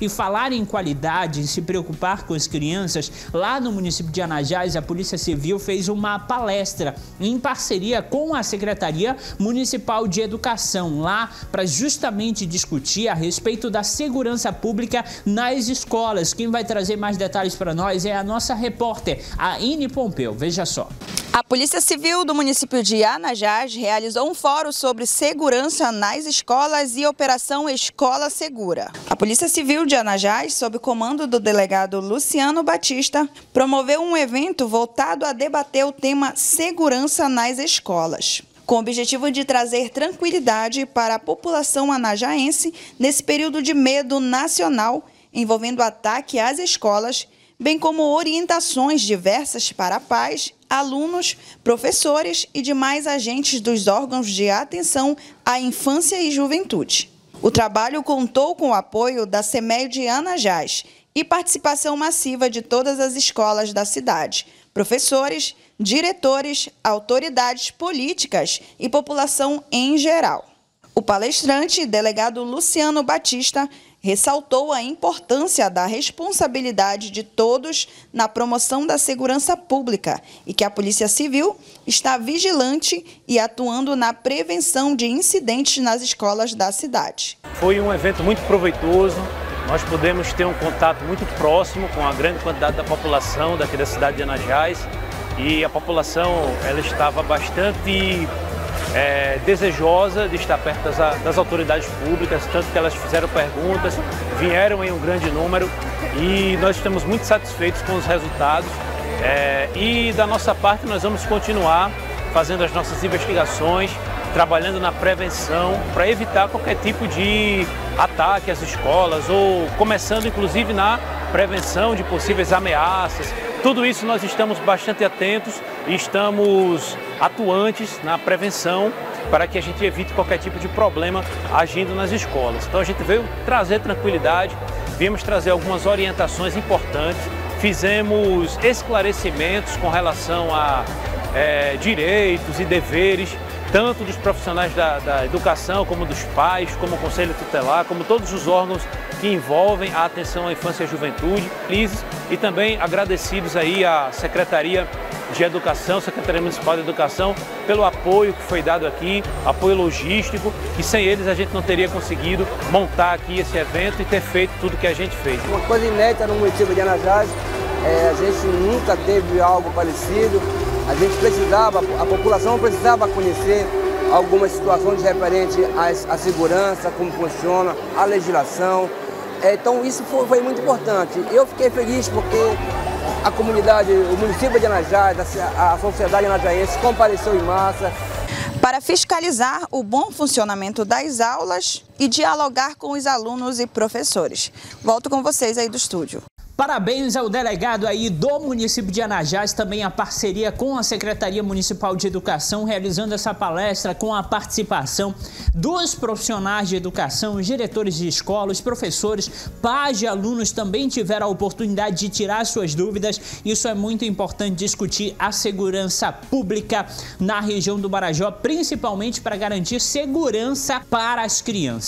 E falar em qualidade, em se preocupar com as crianças, lá no município de Anajás, a Polícia Civil fez uma palestra em parceria com a Secretaria Municipal de Educação, lá para justamente discutir a respeito da segurança pública nas escolas. Quem vai trazer mais detalhes para nós é a nossa repórter, a Ine Pompeu. Veja só. A Polícia Civil do município de Anajás realizou um fórum sobre segurança nas escolas e operação Escola Segura. A Polícia Civil de Anajás, sob comando do delegado Luciano Batista, promoveu um evento voltado a debater o tema segurança nas escolas, com o objetivo de trazer tranquilidade para a população anajaense nesse período de medo nacional envolvendo ataque às escolas, bem como orientações diversas para pais, alunos, professores e demais agentes dos órgãos de atenção à infância e juventude. O trabalho contou com o apoio da SEMEI de Anajás e participação massiva de todas as escolas da cidade, professores, diretores, autoridades políticas e população em geral. O palestrante, delegado Luciano Batista, ressaltou a importância da responsabilidade de todos na promoção da segurança pública e que a Polícia Civil está vigilante e atuando na prevenção de incidentes nas escolas da cidade. Foi um evento muito proveitoso, nós pudemos ter um contato muito próximo com a grande quantidade da população daqui da cidade de Anajás, e a população ela estava bastante desejosa de estar perto das autoridades públicas, tanto que elas fizeram perguntas, vieram em um grande número e nós estamos muito satisfeitos com os resultados. E da nossa parte nós vamos continuar fazendo as nossas investigações, trabalhando na prevenção para evitar qualquer tipo de ataque às escolas, ou começando inclusive na prevenção de possíveis ameaças. Tudo isso nós estamos bastante atentos e estamos atuantes na prevenção para que a gente evite qualquer tipo de problema agindo nas escolas. Então a gente veio trazer tranquilidade, viemos trazer algumas orientações importantes, fizemos esclarecimentos com relação a direitos e deveres, tanto dos profissionais da educação, como dos pais, como o Conselho Tutelar, como todos os órgãos que envolvem a atenção à infância e à juventude. Felizes e também agradecidos aí à Secretaria de Educação, Secretaria Municipal de Educação, pelo apoio que foi dado aqui, apoio logístico, e sem eles a gente não teria conseguido montar aqui esse evento e ter feito tudo o que a gente fez. Uma coisa inédita no município de Anajás, a gente nunca teve algo parecido. A gente precisava, a população precisava conhecer algumas situações referentes à segurança, como funciona, à legislação. Então isso foi muito importante. Eu fiquei feliz porque a comunidade, o município de Anajás, a sociedade anajaense compareceu em massa. Para fiscalizar o bom funcionamento das aulas e dialogar com os alunos e professores. Volto com vocês aí do estúdio. Parabéns ao delegado aí do município de Anajás, também a parceria com a Secretaria Municipal de Educação, realizando essa palestra com a participação dos profissionais de educação, os diretores de escolas, professores, pais de alunos também tiveram a oportunidade de tirar suas dúvidas. Isso é muito importante, discutir a segurança pública na região do Marajó, principalmente para garantir segurança para as crianças.